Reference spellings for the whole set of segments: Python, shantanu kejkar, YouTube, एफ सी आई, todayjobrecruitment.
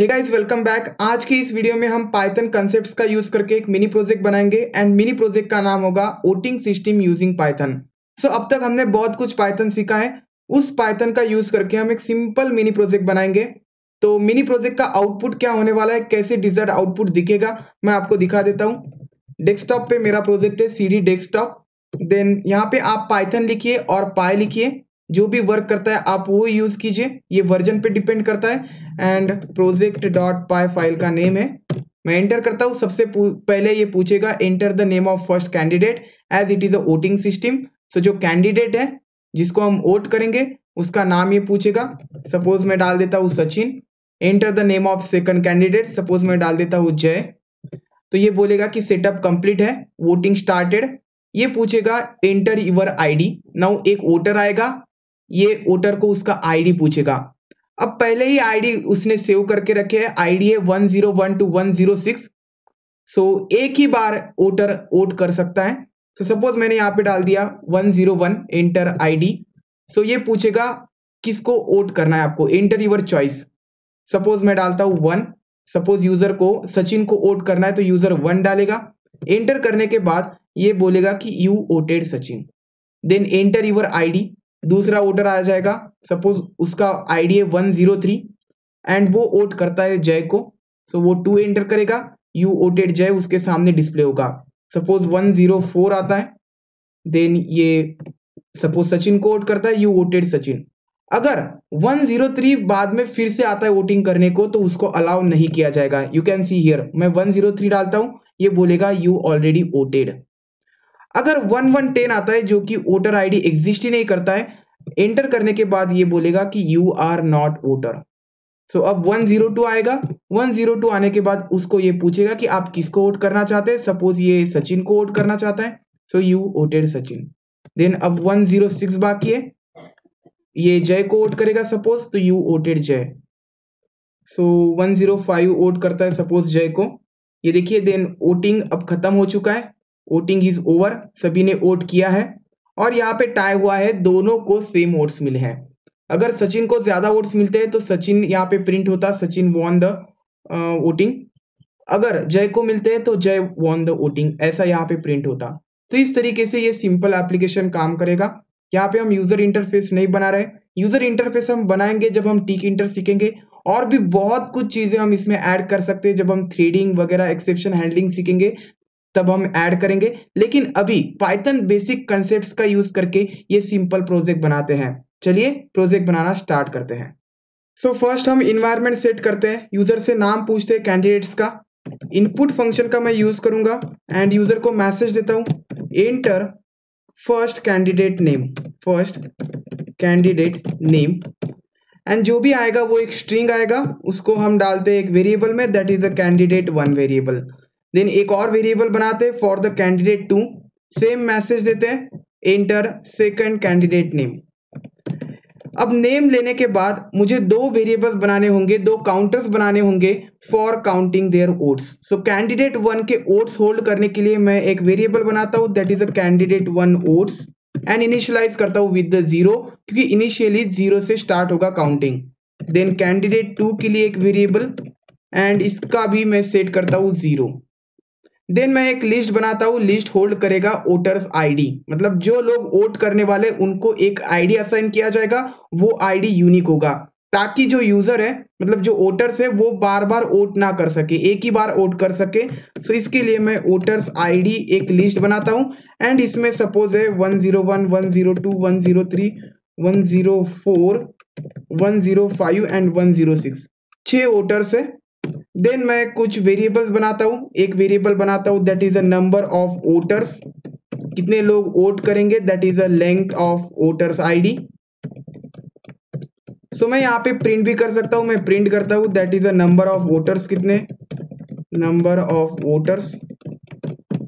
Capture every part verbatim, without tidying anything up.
Hey guys welcome back. आज की इस वीडियो में हम पाइथन कॉन्सेप्ट्स का यूज करके एक मिनी प्रोजेक्ट बनाएंगे एंड मिनी प्रोजेक्ट का नाम होगा voting system using Python. So अब तक हमने बहुत कुछ पाइथन सीखा है, उस पाइथन का यूज करके हम एक सिंपल मिनी प्रोजेक्ट बनाएंगे। तो मिनी प्रोजेक्ट का आउटपुट क्या होने वाला है, कैसे डिजायर्ड आउटपुट दिखेगा, मैं आपको दिखा देता हूँ। डेस्कटॉप पे मेरा प्रोजेक्ट है, सीडी डेस्कटॉप। देन यहाँ पे आप पाइथन लिखिए और पाई लिखिए, जो भी वर्क करता है आप वो यूज कीजिए, ये वर्जन पे डिपेंड करता है। And project dot py file का नेम है, मैं एंटर करता हूँ। सबसे पहले ये पूछेगा enter the name of first candidate as it is a voting system. So जो कैंडिडेट है जिसको हम वोट करेंगे उसका नाम ये पूछेगा। सपोज मैं डाल देता हूँ Sachin. Enter the name of second candidate, suppose मैं डाल देता हूँ जय। तो ये बोलेगा कि सेटअप कंप्लीट है, वोटिंग स्टार्टेड। ये पूछेगा enter your I D. Now एक वोटर आएगा, ये वोटर को उसका आईडी पूछेगा। अब पहले ही आईडी उसने सेव करके रखे है, आईडी है one zero one two one zero six. So एक ही बार वोटर वोट कर सकता है। तो सपोज मैंने यहाँ पे डाल दिया one zero one, enter ID. So ये पूछेगा किसको वोट करना है आपको, एंटर यूर चॉइस। सपोज मैं डालता हूँ वन। सपोज यूजर को सचिन को वोट करना है तो यूजर वन डालेगा। एंटर करने के बाद ये बोलेगा कि you voted Sachin. Then enter your ID, दूसरा वोटर आ जाएगा। सपोज उसका आईडी है वन जीरो थ्री एंड वो वोट करता है जय को। सो so वो टू एंटर करेगा, यू वोटेड जय उसके सामने डिस्प्ले होगा। सपोज वन जीरो फोर आता है, देन ये सपोज सचिन को वोट करता है, यू वोटेड सचिन। अगर वन जीरो थ्री बाद में फिर से आता है वोटिंग करने को तो उसको अलाउ नहीं किया जाएगा। यू कैन सी हियर मैं वन जीरो थ्री डालता हूँ, ये बोलेगा यू ऑलरेडी वोटेड। अगर one one one one one आता है जो कि वोटर आईडी एग्जिस्ट ही नहीं करता है, एंटर करने के बाद ये बोलेगा कि you are not voter. So अब वन जीरो टू आएगा। वन जीरो टू आने के बाद उसको ये पूछेगा कि आप किसको वोट करना चाहते हैं। सपोज ये सचिन को वोट करना चाहता है, so you voted Sachin. Then अब वन जीरो सिक्स बाकी है, ये जय को वोट करेगा सपोज, तो you voted Jay. So one zero five vote करता है सपोज जय को, ये देखिए। देन वोटिंग अब खत्म हो चुका है, वोटिंग इज ओवर, सभी ने वोट किया है। और यहाँ पे टाई हुआ है, दोनों को सेम वोट्स मिले हैं। अगर सचिन को ज्यादा वोट्स मिलते हैं तो सचिन यहाँ पे प्रिंट होता, सचिन वॉन द वोटिंग। अगर जय को मिलते हैं तो जय वॉन द वोटिंग, ऐसा यहाँ पे प्रिंट होता। तो इस तरीके से ये सिंपल एप्लीकेशन काम करेगा। यहाँ पे हम यूजर इंटरफेस नहीं बना रहे, यूजर इंटरफेस हम बनाएंगे जब हम टिक इंटर सीखेंगे। और भी बहुत कुछ चीजें हम इसमें ऐड कर सकते हैं, जब हम थ्रेडिंग वगैरह एक्सेप्शन हैंडलिंग सीखेंगे तब हम ऐड करेंगे। लेकिन अभी पाइथन बेसिक कॉन्सेप्ट्स का यूज करके ये सिंपल प्रोजेक्ट बनाते हैं। चलिए प्रोजेक्ट बनाना स्टार्ट करते हैं। सो फर्स्ट हम इन्वायरमेंट सेट करते हैं, यूजर से नाम पूछते हैं कैंडिडेट्स का। इनपुट फंक्शन का मैं यूज करूंगा एंड यूजर को मैसेज देता हूं enter first candidate name, first candidate name. And जो भी आएगा वो एक स्ट्रिंग आएगा, उसको हम डालते हैं एक वेरिएबल में, that is the candidate one variable. Then एक और वेरिएबल बनाते हैं for the candidate two, same message देते हैं एंटर सेकंड कैंडिडेट नेम। अब नेम लेने के बाद मुझे दो वेरिएबल्स बनाने होंगे, दो काउंटर्स बनाने होंगे for counting their votes. So candidate one के वोट्स होल्ड करने के लिए मैं एक वेरिएबल बनाता हूँ, that is a candidate one votes and initialise करता हूँ विद द जीरो, क्योंकि इनिशियली जीरो से स्टार्ट होगा काउंटिंग। देन कैंडिडेट टू के लिए एक वेरिएबल एंड इसका भी मैं सेट करता हूँ जीरो। देन मैं एक लिस्ट बनाता हूँ, लिस्ट होल्ड करेगा वोटर्स आईडी, मतलब जो लोग वोट करने वाले उनको एक आईडी असाइन किया जाएगा, वो आईडी यूनिक होगा ताकि जो यूजर है मतलब जो वोटर्स है वो बार बार वोट ना कर सके, एक ही बार वोट कर सके। सो इसके लिए मैं वोटर्स आईडी एक लिस्ट बनाता हूँ एंड इसमें सपोज है one zero one one zero two one zero three one zero four one zero five and one zero six, छह वोटर्स है। देन मैं कुछ वेरिएबल्स बनाता हूँ, एक वेरिएबल बनाता हूँ that is a number of voters, कितने लोग वोट करेंगे, that is a length of voters ID. So मैं यहाँ पे प्रिंट भी कर सकता हूँ, मैं प्रिंट करता हूँ that is a number of voters, कितने number of voters.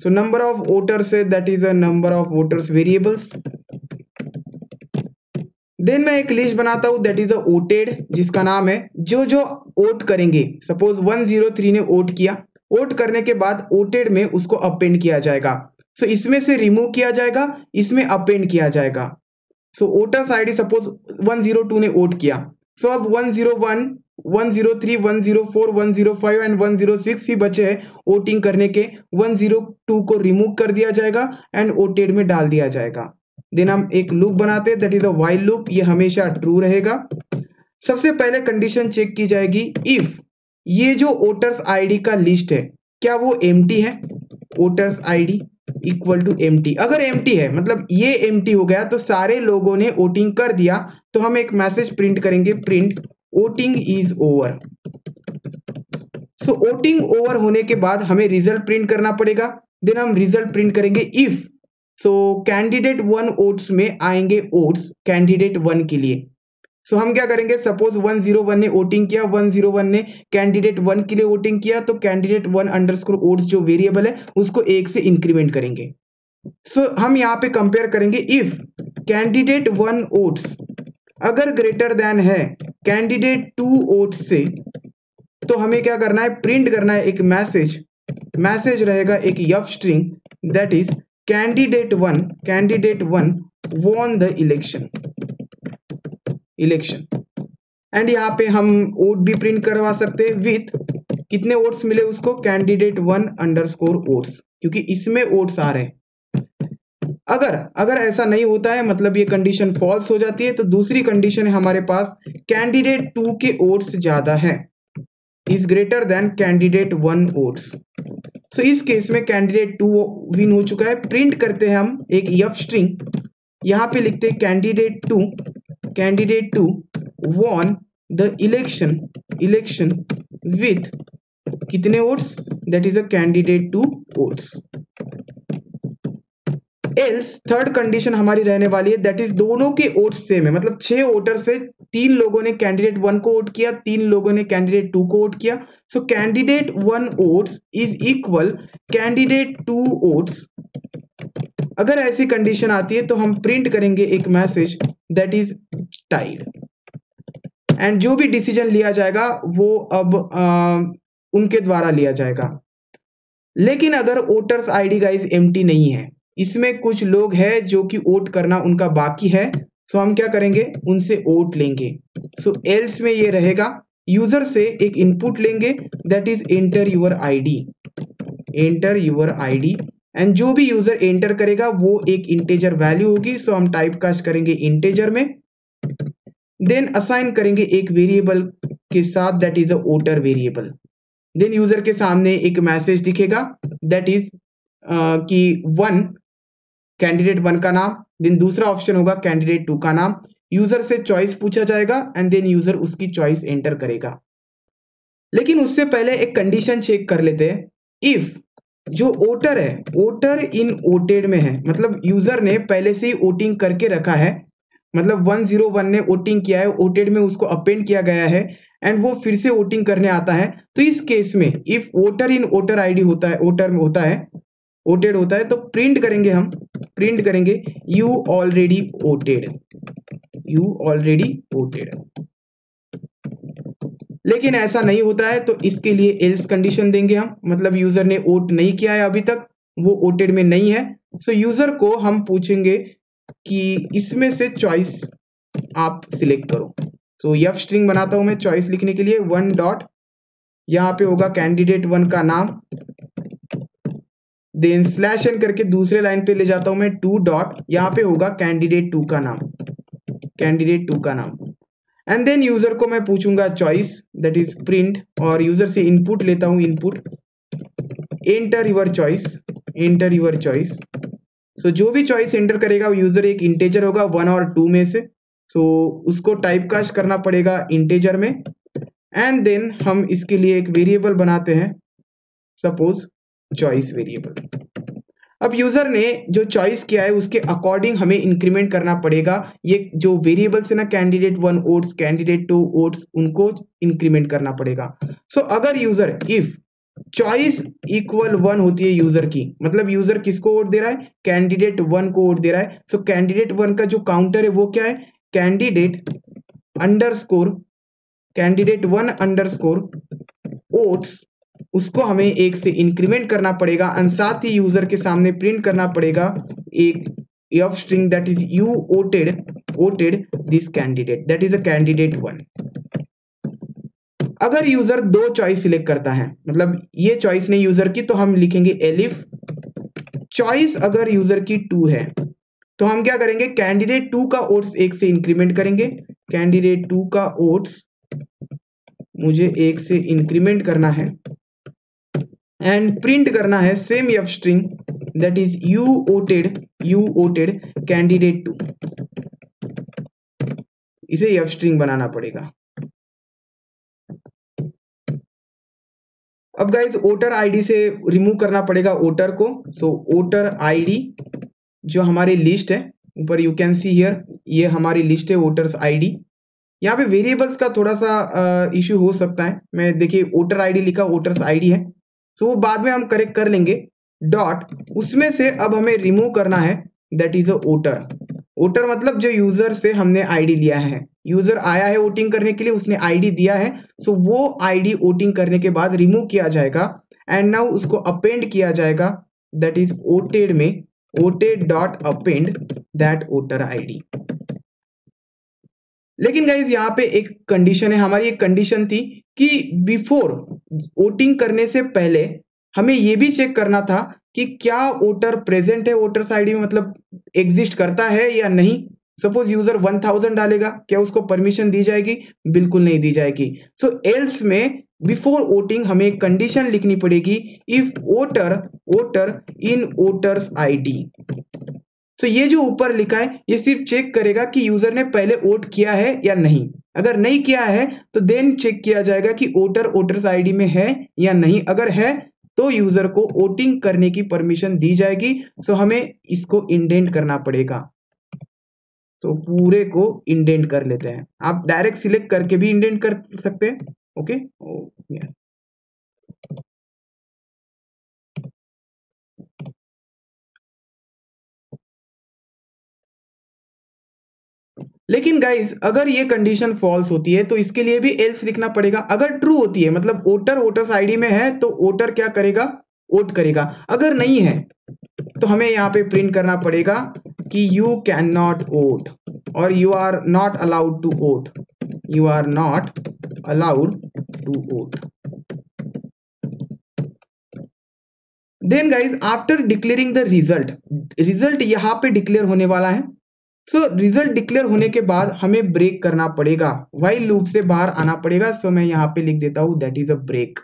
So number of voters है that is a number of voters variables. Then मैं एक लिस्ट बनाता हूँ दैट इज अ वोटेड, जिसका नाम है जो जो वोट करेंगे। सपोज वन जीरो थ्री ने वोट किया, वोट करने के बाद वोटेड में उसको अपेंड किया जाएगा। सो so, इसमें से रिमूव किया जाएगा, इसमें अपेंड किया जाएगा। So voters ID suppose one zero two ने वोट किया। सो so, अब one zero one one zero three, one zero four, one zero five and one zero six ही बचे हैं वोटिंग करने के। वन जीरो टू को रिमूव कर दिया जाएगा एंड वोटेड में डाल दिया जाएगा। देन हम एक लूप बनाते हैं, that is a while loop, ये हमेशा ट्रू रहेगा। सबसे पहले कंडीशन चेक की जाएगी, इफ ये जो वोटर्स आईडी का लिस्ट है क्या वो एम्प्टी है, voters ID equal to empty. अगर एम्प्टी है मतलब ये एम्प्टी हो गया तो सारे लोगों ने वोटिंग कर दिया, तो हम एक मैसेज प्रिंट करेंगे, print voting is over. So voting over होने के बाद हमें रिजल्ट प्रिंट करना पड़ेगा। देन हम रिजल्ट प्रिंट करेंगे if, so candidate one votes में आएंगे वोट्स कैंडिडेट वन के लिए। सो so, हम क्या करेंगे, सपोज वन जीरो वन ने वोटिंग किया, वन जीरो वन ने कैंडिडेट वन के लिए वोटिंग किया, तो कैंडिडेट वन अंडरस्कोर वोट्स जो वेरिएबल है उसको एक से इंक्रीमेंट करेंगे। सो so, हम यहाँ पे कंपेयर करेंगे, इफ कैंडिडेट वन वोट्स अगर ग्रेटर देन है कैंडिडेट टू वोट्स से, तो हमें क्या करना है, प्रिंट करना है एक मैसेज, मैसेज रहेगा एक F string, that is candidate one candidate one won the election election and यहाँ पे हम वोट भी प्रिंट करवा सकते हैं विथ कितने वोट्स मिले उसको, कैंडिडेट वन अंडरस्कोर वोट्स, क्योंकि इसमें वोट्स आ रहे हैं। अगर अगर ऐसा नहीं होता है मतलब ये कंडीशन फॉल्स हो जाती है, तो दूसरी कंडीशन है हमारे पास, कैंडिडेट टू के वोट्स ज्यादा है, is greater than candidate one votes. So इस केस में कैंडिडेट टू विन हो चुका है। प्रिंट करते हैं हम एक एफ स्ट्रिंग, यहाँ पे लिखते हैं candidate two candidate two won the election election with कितने votes, that is a candidate two votes. Else third condition हमारी रहने वाली है, दैट इज दोनों के वोट्स सेम है, मतलब छह वोटर से तीन लोगों ने कैंडिडेट वन को वोट किया, तीन लोगों ने कैंडिडेट टू को वोट किया। So candidate one votes is equal candidate two votes. अगर ऐसी कंडीशन आती है तो हम प्रिंट करेंगे एक message, that is tied, and जो भी डिसीजन लिया जाएगा वो अब आ, उनके द्वारा लिया जाएगा। लेकिन अगर वोटर्स आईडी गाइज एम्प्टी नहीं है, इसमें कुछ लोग हैं जो कि वोट करना उनका बाकी है, सो हम क्या करेंगे, उनसे वोट लेंगे। सो एल्स में ये रहेगा, यूजर से एक इनपुट लेंगे, that is enter your ID enter your ID and जो भी यूजर एंटर करेगा वो एक इंटेजर वैल्यू होगी। सो so हम टाइपकास्ट करेंगे इंटेजर में, देन असाइन करेंगे एक वेरिएबल के साथ, that is a voter variable. Then user के सामने एक मैसेज दिखेगा, दैट इज कि वन कैंडिडेट वन का नाम, देन दूसरा ऑप्शन होगा कैंडिडेट टू का नाम। यूजर से चॉइस पूछा जाएगा एंड देन यूजर उसकी चॉइस एंटर करेगा। लेकिन उससे पहले एक कंडीशन चेक कर लेते हैं, इफ जो वोटर है वोटर इन वोटेड में है, मतलब यूजर ने पहले से ही वोटिंग करके रखा है, मतलब वन जीरो वन ने वोटिंग किया है, वोटेड में उसको अपेंड किया गया है एंड वो फिर से वोटिंग करने आता है, तो इस केस में if voter in voter ID होता है वोटर में होता है वोटेड होता है, तो प्रिंट करेंगे हम प्रिंट करेंगे you already voted you already voted. लेकिन ऐसा नहीं होता है तो इसके लिए एल्स कंडीशन देंगे हम, मतलब यूजर ने वोट नहीं किया है अभी तक, वो वोटेड में नहीं है। सो so यूजर को हम पूछेंगे कि इसमें से चॉइस आप सिलेक्ट करो। सो so एफ स्ट्रिंग बनाता हूं मैं चॉइस लिखने के लिए, वन डॉट यहाँ पे होगा कैंडिडेट वन का नाम, देन स्लैश एन करके दूसरे लाइन पे ले जाता हूं मैं, टू डॉट यहाँ पे होगा कैंडिडेट टू का नाम कैंडिडेट टू का नाम एंड देन यूजर को मैं पूछूंगा चॉइस, दैट इज प्रिंट, और यूजर से इनपुट लेता हूं, input enter your choice enter your choice. So जो भी चॉइस एंटर करेगा वो यूजर एक इंटेजर होगा वन और टू में से, सो so, उसको टाइपकास्ट करना पड़ेगा इंटेजर में। एंड देन हम इसके लिए एक वेरिएबल बनाते हैं, सपोज चॉइस वेरिएबल। अब यूजर ने जो चॉइस किया है उसके अकॉर्डिंग हमें इंक्रीमेंट करना पड़ेगा, ये जो वेरिएबल्स है ना candidate one votes candidate two votes उनको इंक्रीमेंट करना पड़ेगा। सो so, अगर user if choice equal one होती है यूजर की, मतलब यूजर किसको वोट दे रहा है, कैंडिडेट वन को वोट दे रहा है, सो कैंडिडेट वन का जो काउंटर है वो क्या है, candidate underscore candidate one underscore votes, उसको हमें एक से इंक्रीमेंट करना पड़ेगा एंड साथ ही यूजर के सामने प्रिंट करना पड़ेगा एक F string, that is you voted voted this candidate, that is a candidate one. अगर यूजर दो चॉइस सिलेक्ट करता है, मतलब ये चॉइस नहीं यूजर की, तो हम लिखेंगे एलिफ। चॉइस अगर यूजर की टू है तो हम क्या करेंगे, कैंडिडेट टू का ओट्स एक से इंक्रीमेंट करेंगे। कैंडिडेट टू का ओट्स मुझे एक से इंक्रीमेंट करना है एंड प्रिंट करना है same F string that is you voted you voted candidate two. इसे एफ स्ट्रिंग बनाना पड़ेगा। अब गाइज वोटर आईडी से रिमूव करना पड़ेगा वोटर को। सो वोटर आईडी जो हमारी लिस्ट है, ऊपर यू कैन सी हियर, ये हमारी लिस्ट है वोटर्स आईडी। यहाँ पे वेरिएबल्स का थोड़ा सा इश्यू हो सकता है। मैं देखिए वोटर आईडी लिखा, वोटर्स आईडी है, सो वो बाद में हम करेक्ट कर लेंगे। डॉट, उसमें से अब हमें रिमूव करना है that is a voter. Voter मतलब जो यूजर से हमने आईडी लिया है, यूजर आया है वोटिंग करने के लिए, उसने आईडी दिया है, सो वो आईडी वोटिंग करने के बाद रिमूव किया जाएगा एंड नाउ उसको अपेंड किया जाएगा दैट इज वोटेड में voted dot append that voter ID. लेकिन गाइज यहाँ पे एक कंडीशन है, हमारी एक कंडीशन थी कि बिफोर वोटिंग करने से पहले हमें ये भी चेक करना था कि क्या वोटर प्रेजेंट है वोटर्स आईडी में, मतलब एग्जिस्ट करता है या नहीं। सपोज यूजर वन थाउजेंड डालेगा, क्या उसको परमिशन दी जाएगी? बिल्कुल नहीं दी जाएगी। सो एल्स में बिफोर वोटिंग हमें कंडीशन लिखनी पड़ेगी, if voter voter in voters ID. So ये जो ऊपर लिखा है ये सिर्फ चेक करेगा कि यूजर ने पहले वोट किया है या नहीं। अगर नहीं किया है तो देन चेक किया जाएगा कि वोटर वोटर्स आईडी में है या नहीं। अगर है तो यूजर को वोटिंग करने की परमिशन दी जाएगी। सो हमें इसको इंडेंट करना पड़ेगा, तो पूरे को इंडेंट कर लेते हैं। आप डायरेक्ट सिलेक्ट करके भी इंडेंट कर सकते हैं। ओके, लेकिन गाइज अगर ये कंडीशन फॉल्स होती है तो इसके लिए भी एल्स लिखना पड़ेगा। अगर ट्रू होती है, मतलब वोटर वोटर्स आईडी में है, तो वोटर क्या करेगा, वोट करेगा। अगर नहीं है तो हमें यहाँ पे प्रिंट करना पड़ेगा कि यू कैन नॉट वोट और you are not allowed to vote, you are not allowed to vote. Then guys after declaring the result, result यहाँ पे डिक्लेयर होने वाला है। सो रिजल्ट डिक्लेयर होने के बाद हमें ब्रेक करना पड़ेगा, व्हाइल लूप से बाहर आना पड़ेगा। सो so, मैं यहाँ पे लिख देता हूँ that is a break.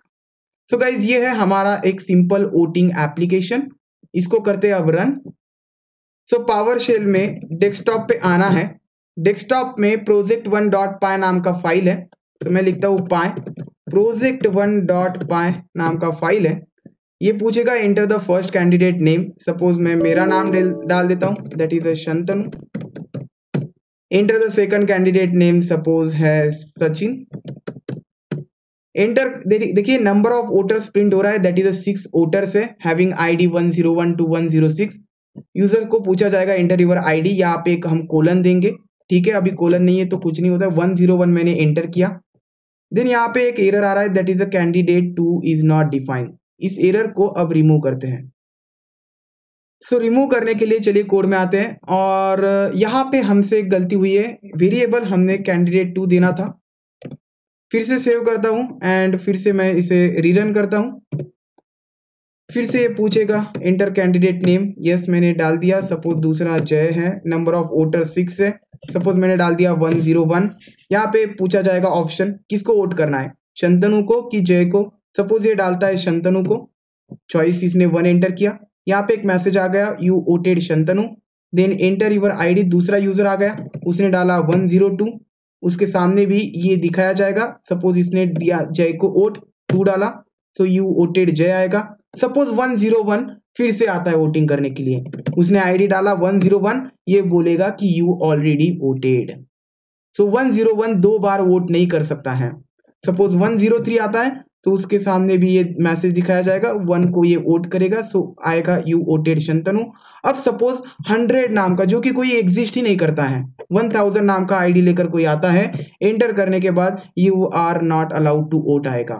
So guys ये है हमारा एक सिंपल वोटिंग एप्लीकेशन। इसको करते हैं अब रन। सो पावर शेल में डेस्कटॉप पे आना है। डेस्कटॉप में प्रोजेक्ट वन डॉट पाई नाम का फाइल है, तो so, मैं लिखता हूँ py, project one dot py नाम का फाइल है। ये पूछेगा enter the first candidate name. Suppose मैं मेरा नाम डाल देता हूँ that is a Shantanu. Enter the second candidate name, suppose है सचिन। एंटर, देखिए नंबर ऑफ वोटर्स प्रिंट हो रहा है दैट इज सिक्स वोटर्स है having ID one zero one two one zero six. User को पूछा जाएगा एंटर यूर आईडी, यहाँ पे एक हम कोलन देंगे। ठीक है, अभी कोलन नहीं है तो कुछ नहीं होता। वन जीरो वन मैंने एंटर किया। देन यहाँ पे एक एरर आ रहा है that is a candidate two is not defined. इस एरर को अब रिमूव करते हैं। सो so, रिमूव करने के लिए चलिए कोड में आते हैं। और यहाँ पे हमसे गलती हुई है, वेरिएबल हमने कैंडिडेट टू देना था। फिर से सेव करता हूँ एंड फिर से मैं इसे रीरन करता हूँ। फिर से ये पूछेगा एंटर कैंडिडेट नेम, यस मैंने डाल दिया। सपोज दूसरा जय है, नंबर ऑफ वोटर सिक्स है, सपोज मैंने डाल दिया वन जीरो वन। यहाँ पे पूछा जाएगा ऑप्शन, किसको वोट करना है, शंतनु को कि जय को। सपोज ये डालता है शंतनु को, चॉइस इसने वन एंटर किया। यहाँ पे एक मैसेज आ गया you voted Shantanu. Then enter your ID, दूसरा यूजर आ गया, उसने डाला वन जीरो टू। उसके सामने भी ये दिखाया जाएगा, सपोज इसने दिया जय को वोट, टू डाला तो यू वोटेड जय आएगा। सपोज वन जीरो वन फिर से आता है वोटिंग करने के लिए, उसने आईडी डाला वन जीरो वन, ये बोलेगा कि you already voted. So one zero one दो बार वोट नहीं कर सकता है। सपोज वन जीरो थ्री आता है तो उसके सामने भी ये मैसेज दिखाया जाएगा, वन को ये वोट करेगा, सो आएगा यू वोटेड शंतनु। अब सपोज हंड्रेड नाम का, जो कि कोई एग्जिस्ट ही नहीं करता है, वन थाउजेंड नाम का आईडी लेकर कोई आता है, एंटर करने के बाद you are not allowed to vote आएगा।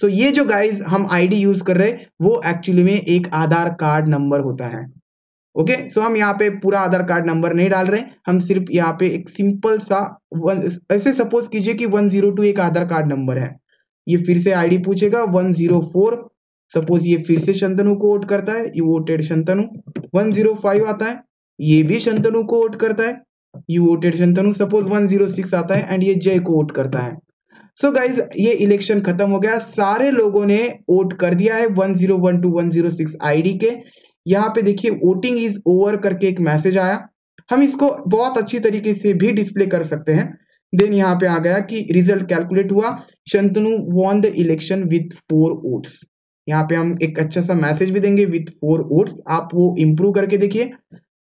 तो ये जो गाइज हम आईडी यूज कर रहे हैं वो एक्चुअली में एक आधार कार्ड नंबर होता है। ओके, सो हम यहाँ पे पूरा आधार कार्ड नंबर नहीं डाल रहे, हम सिर्फ यहाँ पे एक सिंपल सा वन, ऐसे सपोज कीजिए कि वन जीरो टू एक आधार कार्ड नंबर है। ये फिर से आईडी पूछेगा वन जीरो फोर, सपोज ये फिर से शंतनु को वोट करता है, you voted Shantanu. One zero five आता है, ये भी शंतनु को वोट करता है, you voted Shantanu. Suppose one zero six आता है एंड ये जय को वोट करता है। सो so गाइज ये इलेक्शन खत्म हो गया, सारे लोगों ने वोट कर दिया है one zero one two one zero six ID के। यहाँ पे देखिए वोटिंग इज ओवर करके एक मैसेज आया, हम इसको बहुत अच्छी तरीके से भी डिस्प्ले कर सकते हैं। देन यहाँ पे आ गया कि रिजल्ट कैलकुलेट हुआ, Shantanu won the election with four votes. यहाँ पे हम एक अच्छा सा मैसेज भी देंगे विथ फोर वोट्स, आप वो इम्प्रूव करके देखिए।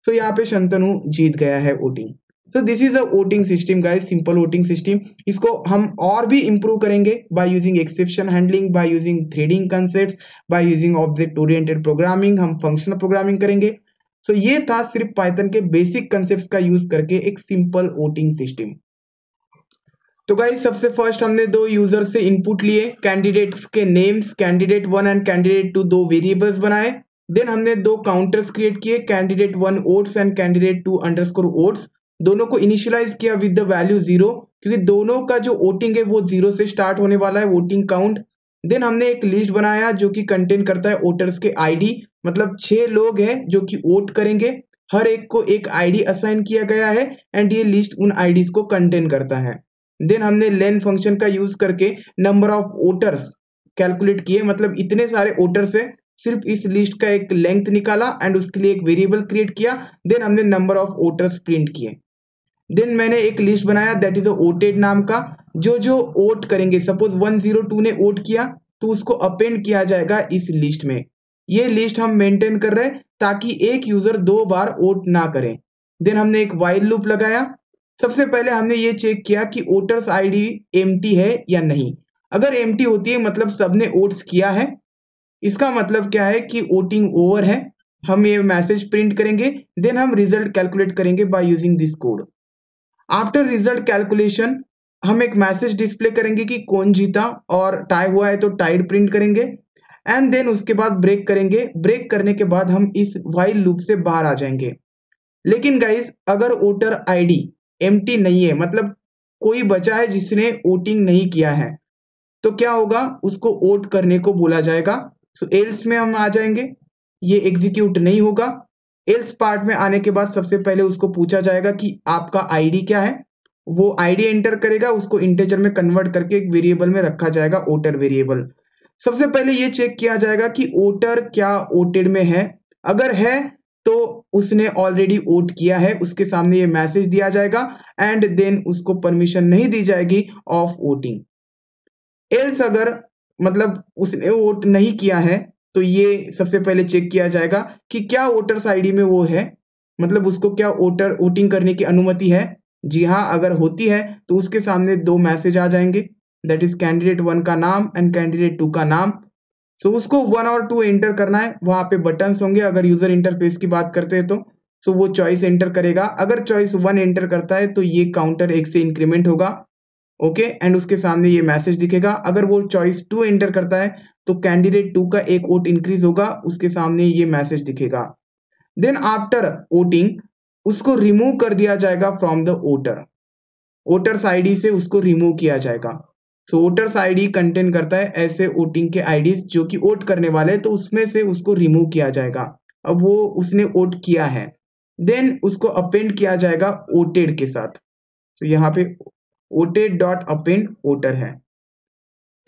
सो so यहाँ पे शंतनु जीत गया है voting. So this is a voting system guys, simple voting system. इसको हम और भी इम्प्रूव करेंगे by using exception handling, by using threading concepts, by using object oriented programming, हम फंक्शनल प्रोग्रामिंग करेंगे। सो so ये था सिर्फ पाइथन के बेसिक कॉन्सेप्ट्स का यूज करके एक सिंपल वोटिंग सिस्टम। तो गाइस सबसे फर्स्ट हमने दो यूजर से इनपुट लिए, कैंडिडेट्स के names candidate one and candidate two, दो वेरिएबल्स बनाए। देन हमने दो काउंटर्स क्रिएट किए, candidate one votes and candidate two underscore votes. दोनों को इनिशियलाइज किया विद द वैल्यू जीरो, क्योंकि दोनों का जो वोटिंग है वो जीरो से स्टार्ट होने वाला है वोटिंग काउंट। देन हमने एक लिस्ट बनाया जो कि कंटेन करता है वोटर्स के आईडी, मतलब छह लोग हैं जो कि वोट करेंगे, हर एक को एक आईडी असाइन किया गया है एंड ये लिस्ट उन आईडीज को कंटेन करता है। देन हमने लेन फंक्शन का यूज करके नंबर ऑफ वोटर्स कैलकुलेट किए, मतलब इतने सारे वोटर्स है, सिर्फ इस लिस्ट का एक लेंथ निकाला एंड उसके लिए एक वेरिएबल क्रिएट किया। देन हमने नंबर ऑफ वोटर्स प्रिंट किए। देन मैंने एक लिस्ट बनाया दैट इज अ वोटेड नाम का, जो जो वोट करेंगे, सपोज वन जीरो टू ने वोट किया तो उसको अपेंड किया जाएगा इस लिस्ट में। ये लिस्ट हम मेंटेन कर रहे हैं ताकि एक यूजर दो बार वोट ना करें। देन हमने एक वाइल लूप लगाया, सबसे पहले हमने ये चेक किया कि वोटर्स आईडी एम्प्टी है या नहीं। अगर एम्प्टी होती है मतलब सबने वोट्स किया है, इसका मतलब क्या है कि वोटिंग ओवर है। हम ये मैसेज प्रिंट करेंगे, देन हम रिजल्ट कैलकुलेट करेंगे by using this code. After result calculation हम एक मैसेज डिस्प्ले करेंगे कि कौन जीता, और टाई हुआ है तो टाइड प्रिंट करेंगे एंड देन उसके बाद ब्रेक करेंगे। ब्रेक करने के बाद हम इस व्हाइल लूप से बाहर आ जाएंगे। लेकिन गाइज अगर वोटर आईडी एम्प्टी नहीं है, मतलब कोई बचा है जिसने वोटिंग नहीं किया है, तो क्या होगा, उसको वोट करने को बोला जाएगा। सो so, एल्स में हम आ जाएंगे, ये एग्जीक्यूट नहीं होगा। एल्स पार्ट में आने के बाद सबसे पहले उसको पूछा जाएगा कि आपका आईडी क्या है, वो आईडी एंटर करेगा, उसको इंटेजर में कन्वर्ट करके एक वेरिएबल में रखा जाएगा, वोटर वेरिएबल। सबसे पहले ये चेक किया जाएगा कि वोटर क्या वोटेड में है, अगर है तो उसने ऑलरेडी वोट किया है, उसके सामने ये मैसेज दिया जाएगा एंड देन उसको परमिशन नहीं दी जाएगी ऑफ वोटिंग। एल्स अगर मतलब उसने वोट नहीं किया है तो ये सबसे पहले चेक किया जाएगा कि क्या वोटर्स आईडी में वो है, मतलब उसको क्या वोटर वोटिंग करने की अनुमति है। जी हाँ, अगर होती है तो उसके सामने दो मैसेज आ जाएंगे, दैट इज कैंडिडेट वन का नाम एंड कैंडिडेट टू का नाम। सो so, उसको वन और टू एंटर करना है, वहाँ पे बटन्स होंगे। अगर यूजर इंटरफेस की बात करते हैं तो सो so वो चॉइस एंटर करेगा, अगर चॉइस वन एंटर करता है तो ये काउंटर एक से इंक्रीमेंट होगा, ओके okay, एंड उसके सामने ये मैसेज दिखेगा। अगर वो चॉइस टू एंटर करता है तो कैंडिडेट टू का एक वोट इंक्रीज होगा, उसके सामने ये मैसेज दिखेगा। देन आफ्टर वोटिंग उसको रिमूव कर दिया जाएगा from the voter, voters ID से उसको रिमूव किया जाएगा। सो वोटर्स आईडी कंटेन करता है ऐसे वोटिंग के आईडी जो कि वोट करने वाले, तो उसमें से उसको रिमूव किया जाएगा, अब वो उसने वोट किया है। देन उसको अपेंड किया जाएगा वोटेड के साथ, तो यहाँ पे वोटेड डॉट अपेंड वोटर है।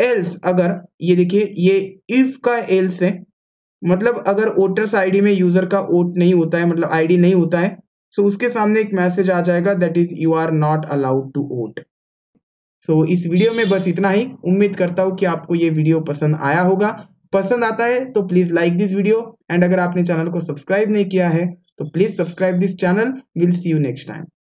एल्स अगर ये देखिए ये इफ का एल्स है, मतलब अगर वोटर्स आईडी में यूजर का वोट नहीं होता है, मतलब आईडी नहीं होता है, सो उसके सामने एक मैसेज आ जाएगा that is you are not allowed to vote. So इस वीडियो में बस इतना ही, उम्मीद करता हूँ कि आपको ये वीडियो पसंद आया होगा। पसंद आता है तो please like this video and अगर आपने चैनल को सब्सक्राइब नहीं किया है तो please subscribe this channel. Will see you next time.